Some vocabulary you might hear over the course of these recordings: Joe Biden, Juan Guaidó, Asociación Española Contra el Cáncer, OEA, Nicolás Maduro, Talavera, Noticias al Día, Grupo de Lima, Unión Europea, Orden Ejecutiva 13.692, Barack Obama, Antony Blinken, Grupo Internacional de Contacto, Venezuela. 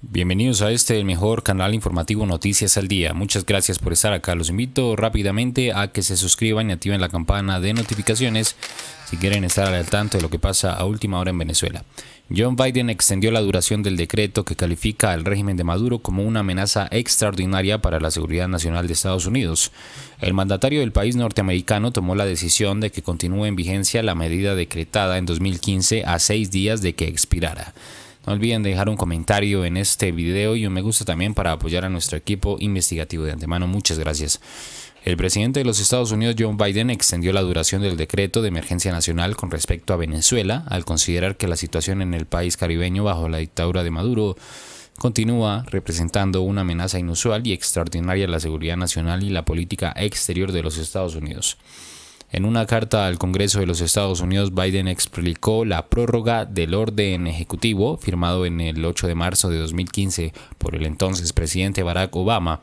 Bienvenidos a este, el mejor canal informativo Noticias al Día. Muchas gracias por estar acá. Los invito rápidamente a que se suscriban y activen la campana de notificaciones si quieren estar al tanto de lo que pasa a última hora en Venezuela. Joe Biden extendió la duración del decreto que califica al régimen de Maduro como una amenaza extraordinaria para la seguridad nacional de Estados Unidos. El mandatario del país norteamericano tomó la decisión de que continúe en vigencia la medida decretada en 2015 a 6 días de que expirara. No olviden dejar un comentario en este video y un me gusta también para apoyar a nuestro equipo investigativo. De antemano, muchas gracias. El presidente de los Estados Unidos, Joe Biden, extendió la duración del decreto de emergencia nacional con respecto a Venezuela, al considerar que la situación en el país caribeño bajo la dictadura de Maduro continúa representando una amenaza inusual y extraordinaria a la seguridad nacional y la política exterior de los Estados Unidos. En una carta al Congreso de los Estados Unidos, Biden explicó la prórroga del orden ejecutivo firmado en el 8 de marzo de 2015 por el entonces presidente Barack Obama.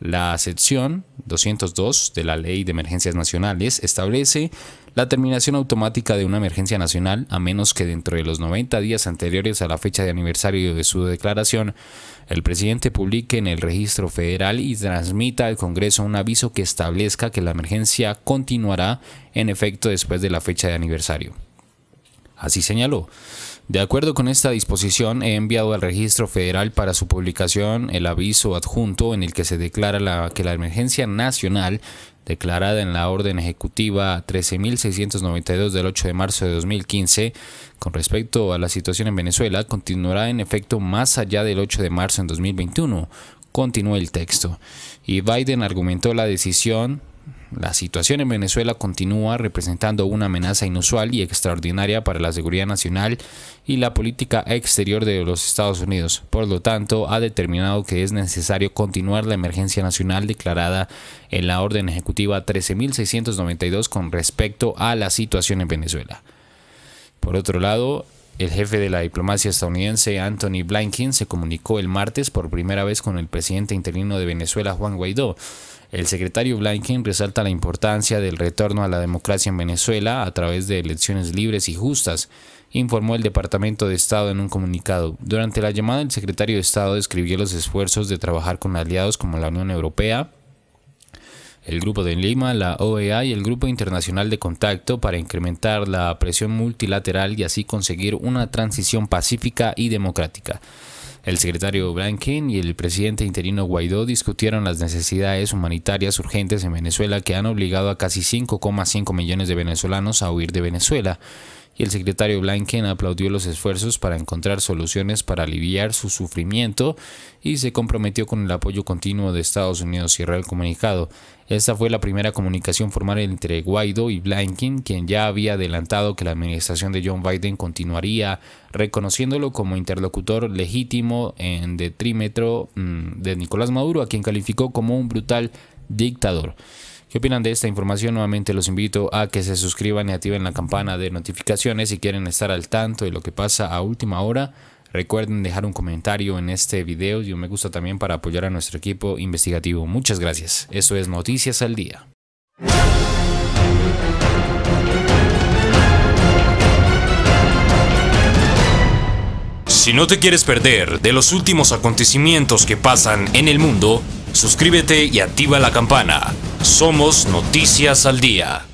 La sección 202 de la Ley de Emergencias Nacionales establece la terminación automática de una emergencia nacional a menos que dentro de los 90 días anteriores a la fecha de aniversario de su declaración, el presidente publique en el registro federal y transmita al Congreso un aviso que establezca que la emergencia continuará en efecto después de la fecha de aniversario. Así señaló. De acuerdo con esta disposición, he enviado al registro federal para su publicación el aviso adjunto en el que se declara que la emergencia nacional declarada en la Orden Ejecutiva 13.692 del 8 de marzo de 2015 con respecto a la situación en Venezuela continuará en efecto más allá del 8 de marzo en 2021, continuó el texto. Y Biden argumentó la decisión. La situación en Venezuela continúa representando una amenaza inusual y extraordinaria para la seguridad nacional y la política exterior de los Estados Unidos. Por lo tanto, ha determinado que es necesario continuar la emergencia nacional declarada en la Orden Ejecutiva 13.692 con respecto a la situación en Venezuela. Por otro lado, el jefe de la diplomacia estadounidense, Antony Blinken, se comunicó el martes por primera vez con el presidente interino de Venezuela, Juan Guaidó. El secretario Blinken resalta la importancia del retorno a la democracia en Venezuela a través de elecciones libres y justas, informó el Departamento de Estado en un comunicado. Durante la llamada, el secretario de Estado describió los esfuerzos de trabajar con aliados como la Unión Europea, el Grupo de Lima, la OEA y el Grupo Internacional de Contacto para incrementar la presión multilateral y así conseguir una transición pacífica y democrática. El secretario Blinken y el presidente interino Guaidó discutieron las necesidades humanitarias urgentes en Venezuela que han obligado a casi 5,5 millones de venezolanos a huir de Venezuela. Y el secretario Blinken aplaudió los esfuerzos para encontrar soluciones para aliviar su sufrimiento y se comprometió con el apoyo continuo de Estados Unidos, cierra el comunicado. Esta fue la primera comunicación formal entre Guaidó y Blinken, quien ya había adelantado que la administración de Joe Biden continuaría reconociéndolo como interlocutor legítimo en detrimento de Nicolás Maduro, a quien calificó como un brutal dictador. ¿Qué opinan de esta información? Nuevamente los invito a que se suscriban y activen la campana de notificaciones si quieren estar al tanto de lo que pasa a última hora. Recuerden dejar un comentario en este video y un me gusta también para apoyar a nuestro equipo investigativo. Muchas gracias. Eso es Noticias al Día. Si no te quieres perder de los últimos acontecimientos que pasan en el mundo, suscríbete y activa la campana. Somos Noticias al Día.